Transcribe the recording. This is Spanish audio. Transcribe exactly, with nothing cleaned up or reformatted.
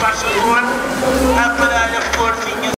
Barcelona para